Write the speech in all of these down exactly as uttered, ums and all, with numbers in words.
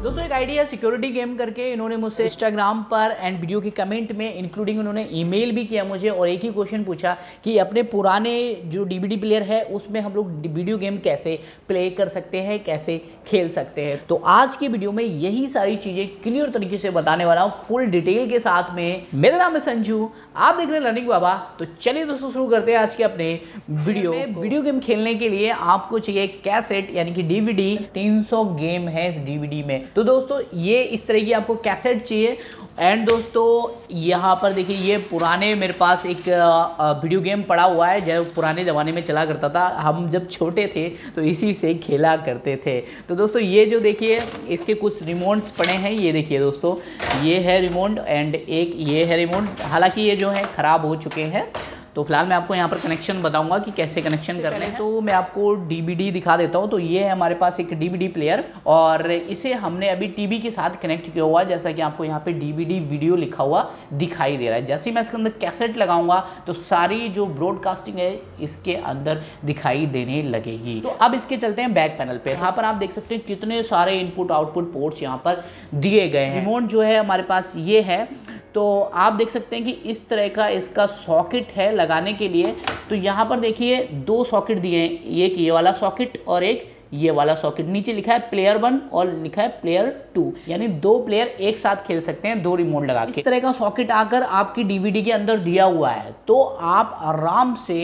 दोस्तों एक idea security game करके इन्होंने मुझसे इंस्टाग्राम पर एंड वीडियो की कमेंट में इंक्लूडिंग उन्होंने ईमेल भी किया मुझे और एक ही क्वेश्चन पूछा कि अपने पुराने जो डीवीडी प्लेयर है उसमें हम लोग वीडियो गेम कैसे प्ले कर सकते हैं, कैसे खेल सकते हैं। तो आज की वीडियो में यही सारी चीज़ें क्लियर तरीके से बताने वाला हूँ फुल डिटेल के साथ में। मेरा नाम है संजू, आप देख रहे हैं लर्निंग बाबा। तो चलिए दोस्तों शुरू करते हैं आज के अपने वीडियो। वीडियो गेम खेलने के लिए आपको चाहिए कैसेट यानी कि डीवीडी। तीन सौ गेम है इस डीवीडी में। तो दोस्तों ये इस तरह की आपको कैसेट चाहिए। एंड दोस्तों यहाँ पर देखिए ये पुराने मेरे पास एक वीडियो गेम पड़ा हुआ है जो पुराने ज़माने में चला करता था, हम जब छोटे थे तो इसी से खेला करते थे। तो दोस्तों ये जो देखिए इसके कुछ रिमोट्स पड़े हैं, ये देखिए दोस्तों ये है रिमोट एंड एक ये है रिमोट। हालांकि ये जो है ख़राब हो चुके हैं, तो फिलहाल मैं आपको यहाँ पर कनेक्शन बताऊंगा कि कैसे कनेक्शन करना है। तो मैं आपको डीवीडी दिखा देता हूँ। तो ये है हमारे पास एक डीवीडी प्लेयर और इसे हमने अभी टीवी के साथ कनेक्ट किया हुआ, जैसा कि आपको यहाँ पे डीवीडी वीडियो लिखा हुआ दिखाई दे रहा है। जैसे मैं इसके अंदर कैसेट लगाऊंगा तो सारी जो ब्रॉडकास्टिंग है इसके अंदर दिखाई देने लगेगी। तो अब इसके चलते हैं बैक पैनल पर। यहाँ पर आप देख सकते हैं कितने सारे इनपुट आउटपुट पोर्ट्स यहाँ पर दिए गए हैं। रिमोट जो है हमारे पास ये है, तो आप देख सकते हैं कि इस तरह का इसका सॉकेट है लगाने के लिए। तो यहाँ पर देखिए दो सॉकेट दिए हैं, एक ये वाला सॉकेट और एक ये वाला सॉकेट। नीचे लिखा है प्लेयर वन और लिखा है प्लेयर टू, यानी दो प्लेयर एक साथ खेल सकते हैं दो रिमोट लगा के। इस तरह का सॉकेट आकर आपकी डीवीडी के अंदर दिया हुआ है, तो आप आराम से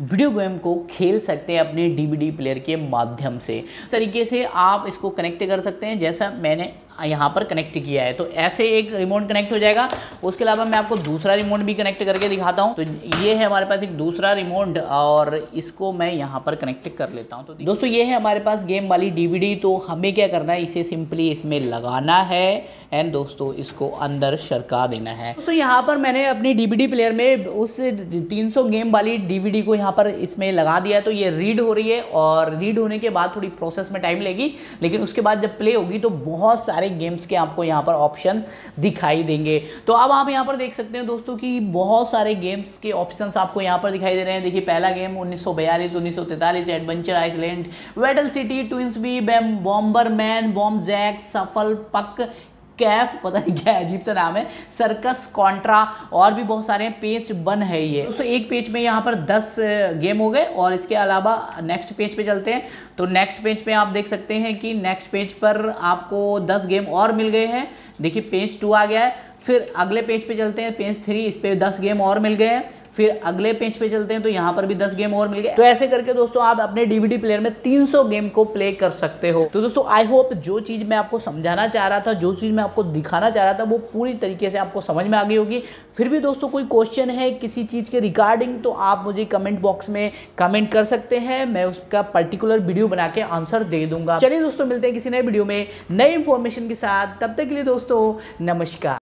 वीडियो गेम को खेल सकते हैं अपने डीवीडी प्लेयर के माध्यम से। इस तरीके से आप इसको कनेक्ट कर सकते हैं, जैसा मैंने यहाँ पर कनेक्ट किया है। तो ऐसे एक रिमोट कनेक्ट हो जाएगा। उसके अलावा मैं आपको दूसरा रिमोट भी कनेक्ट करके दिखाता हूँ। तो ये है हमारे पास एक दूसरा रिमोट और इसको मैं यहाँ पर कनेक्ट कर लेता हूँ। तो दोस्तों ये है हमारे पास गेम वाली डीवीडी। तो हमें क्या करना है, इसे सिंपली इसमें लगाना है एंड दोस्तों इसको अंदर सरका देना है। दोस्तों यहाँ पर मैंने अपनी डीवीडी प्लेयर में उस तीन सौ गेम वाली डीवीडी को यहाँ पर इसमें लगा दिया। तो ये रीड हो रही है और रीड होने के बाद थोड़ी प्रोसेस में टाइम लगेगी, लेकिन उसके बाद जब प्ले होगी तो बहुत सारे गेम्स के आपको यहाँ पर ऑप्शन दिखाई देंगे। तो अब आप यहाँ पर देख सकते हैं दोस्तों कि बहुत सारे गेम्स के ऑप्शंस आपको यहाँ पर दिखाई दे रहे हैं। देखिए पहला गेम उन्नीस सौ बयालीस, उन्नीस सौ तैंतालीस, adventure island, battle city, twins bee, Bomberman, bomb jack, सफल पक, कैफ, पता नहीं क्या अजीब सा नाम है, सर्कस, कॉन्ट्रा और भी बहुत सारे हैं। पेज वन है ये दोस्तों, एक पेज में यहाँ पर दस गेम हो गए। और इसके अलावा नेक्स्ट पेज पे चलते हैं। तो नेक्स्ट पेज पे आप देख सकते हैं कि नेक्स्ट पेज पर आपको दस गेम और मिल गए हैं। देखिए पेज टू आ गया है। फिर अगले पेज पे चलते हैं, पेज थ्री, इस पे दस गेम और मिल गए हैं। फिर अगले पेज पे चलते हैं तो यहाँ पर भी दस गेम और मिल गए। तो ऐसे करके दोस्तों आप अपने डीवीडी प्लेयर में तीन सौ गेम को प्ले कर सकते हो। तो दोस्तों आई होप जो चीज़ मैं आपको समझाना चाह रहा था, जो चीज़ मैं आपको दिखाना चाह रहा था, वो पूरी तरीके से आपको समझ में आ गई होगी। फिर भी दोस्तों कोई क्वेश्चन है किसी चीज़ के रिगार्डिंग तो आप मुझे कमेंट बॉक्स में कमेंट कर सकते हैं, मैं उसका पर्टिकुलर वीडियो बना के आंसर दे दूंगा। चलिए दोस्तों मिलते हैं किसी नए वीडियो में नई इन्फॉर्मेशन के साथ। तब तक के लिए दोस्तों नमस्कार।